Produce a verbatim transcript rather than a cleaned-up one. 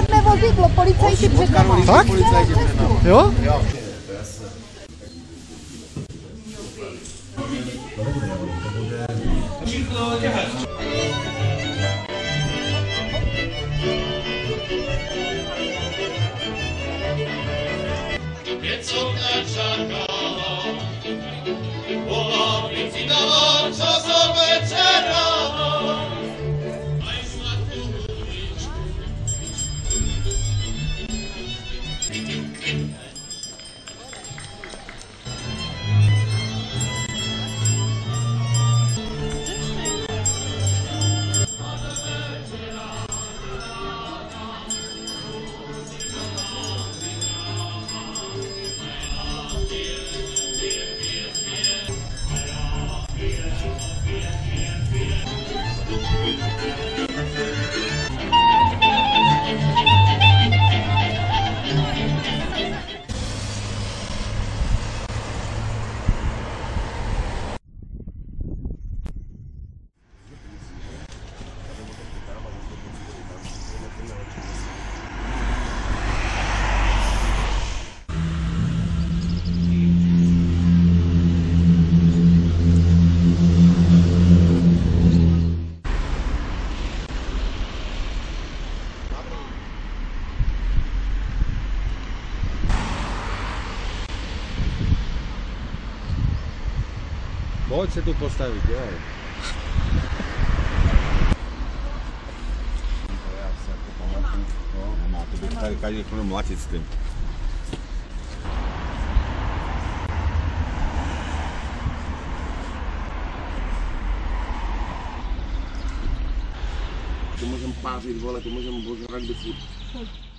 Žádné vozidlo, policajti před náma. Tak? Jo? Jo. Něco mě čakalo, po lavici dala časom večera. Aj sladkou hudbičku. Pojď se tu postavit, dělej. Nemá, to bych tady každý chodil mlatit s tím. Tu můžem pářit, vole, tu můžem božrat do furt.